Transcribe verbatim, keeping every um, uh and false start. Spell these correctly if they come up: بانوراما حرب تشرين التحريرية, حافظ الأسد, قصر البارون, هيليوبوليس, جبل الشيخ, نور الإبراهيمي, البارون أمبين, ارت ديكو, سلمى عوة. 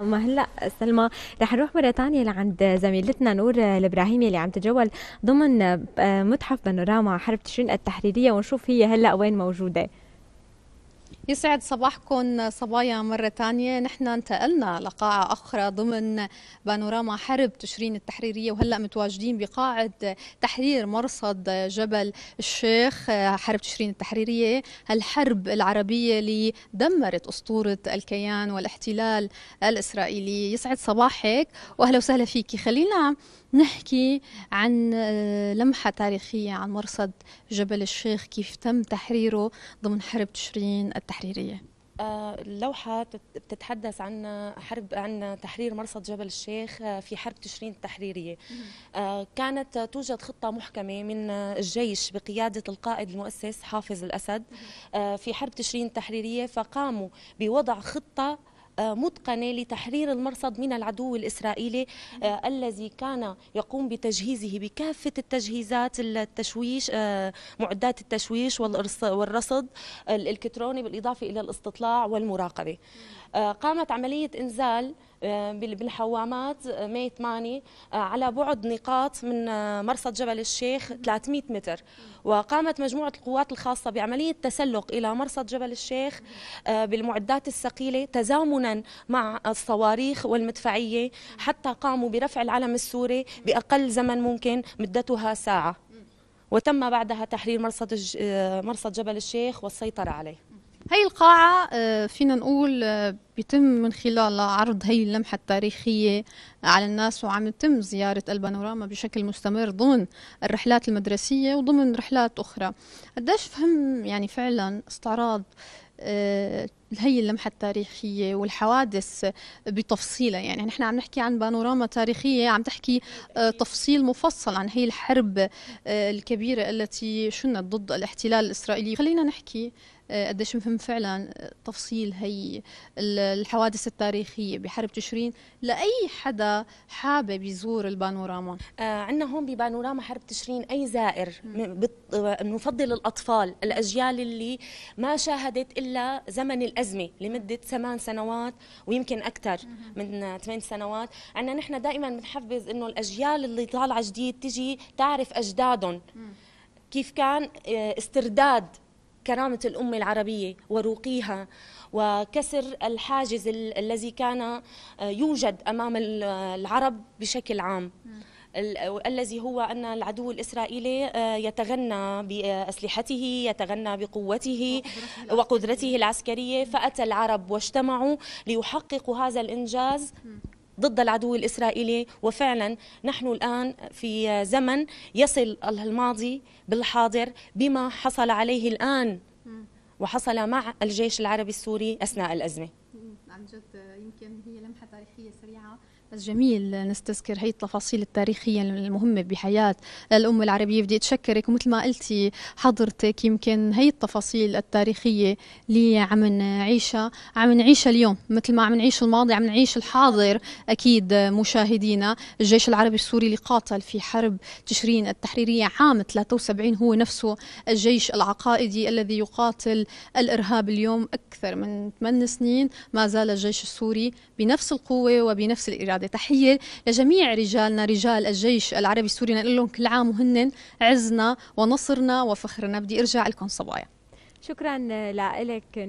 أما هلا سلمى رح نروح مرة ثانية لعند زميلتنا نور الإبراهيمي اللي عم تتجول ضمن متحف بانوراما حرب تشرين التحريرية ونشوف هي هلا وين موجودة. يسعد صباحكم صبايا مرة ثانية، نحن انتقلنا لقاعة أخرى ضمن بانوراما حرب تشرين التحريرية وهلأ متواجدين بقاعة تحرير مرصد جبل الشيخ حرب تشرين التحريرية، الحرب العربية اللي دمرت أسطورة الكيان والاحتلال الإسرائيلي. يسعد صباحك وأهلا وسهلا فيكي. خلينا نحكي عن لمحة تاريخية عن مرصد جبل الشيخ، كيف تم تحريره ضمن حرب تشرين التحريرية. اللوحة بتتحدث عن حرب عن تحرير مرصد جبل الشيخ في حرب تشرين التحريرية. كانت توجد خطة محكمة من الجيش بقيادة القائد المؤسس حافظ الأسد في حرب تشرين التحريرية، فقاموا بوضع خطة متقنة لتحرير المرصد من العدو الإسرائيلي آه الذي كان يقوم بتجهيزه بكافة التجهيزات، التشويش آه معدات التشويش والرصد الإلكتروني بالإضافة إلى الاستطلاع والمراقبة. آه قامت عملية إنزال آه بالحوامات مية ثمانية آه على بعد نقاط من آه مرصد جبل الشيخ ثلاثمئة متر، وقامت مجموعة القوات الخاصة بعملية تسلق إلى مرصد جبل الشيخ آه بالمعدات الثقيلة تزامنا مع الصواريخ والمدفعية، حتى قاموا برفع العلم السوري بأقل زمن ممكن مدتها ساعة، وتم بعدها تحرير مرصد مرصد جبل الشيخ والسيطرة عليه. هي القاعة فينا نقول بيتم من خلال عرض هي اللمحة التاريخية على الناس، وعم يتم زيارة البانوراما بشكل مستمر ضمن الرحلات المدرسية وضمن رحلات أخرى. قديش فهم يعني فعلا استعراض هي اللمحة التاريخية والحوادث بتفصيلها؟ يعني نحن عم نحكي عن بانوراما تاريخية عم تحكي تفصيل مفصل عن هي الحرب الكبيرة التي شنت ضد الاحتلال الإسرائيلي. خلينا نحكي قديش مهم فعلا تفصيل هي الحوادث التاريخية بحرب تشرين لأي حدا حابب يزور البانوراما. آه عندنا هون ببانوراما حرب تشرين أي زائر نفضل الأطفال، الأجيال اللي ما شاهدت إلا زمن الأزمة لمدة ثمان سنوات ويمكن أكثر من ثمان سنوات. عندنا نحن دائما بنحفز إنه الأجيال اللي طالعة جديد تجي تعرف أجدادهم كيف كان استرداد كرامة الأمة العربية وروقيها وكسر الحاجز الذي كان يوجد أمام العرب بشكل عام، الذي هو أن العدو الإسرائيلي يتغنى بأسلحته، يتغنى بقوته وقدرته العسكرية، فأتى العرب واجتمعوا ليحققوا هذا الإنجاز ضد العدو الإسرائيلي. وفعلا نحن الآن في زمن يصل الماضي بالحاضر بما حصل عليه الآن وحصل مع الجيش العربي السوري أثناء الأزمة. عن جد يمكن هي لمحة تاريخية سريعة بس جميل نستذكر هي التفاصيل التاريخية المهمة بحياة الأمة العربية. بدي أتشكرك، ومثل ما قلتي حضرتك يمكن هي التفاصيل التاريخية اللي عم نعيشها عم نعيشها اليوم مثل ما عم نعيش الماضي عم نعيش الحاضر. أكيد مشاهدينا، الجيش العربي السوري اللي قاتل في حرب تشرين التحريرية عام ثلاثة وسبعين هو نفسه الجيش العقائدي الذي يقاتل الإرهاب اليوم. أكثر من ثمان سنين ما زال الجيش السوري بنفس القوة وبنفس الإرادة. تحية لجميع رجالنا رجال الجيش العربي السوري، نقول لهم كل عام وهن عزنا ونصرنا وفخرنا. بدي أرجع لكم صبايا، شكرا لك.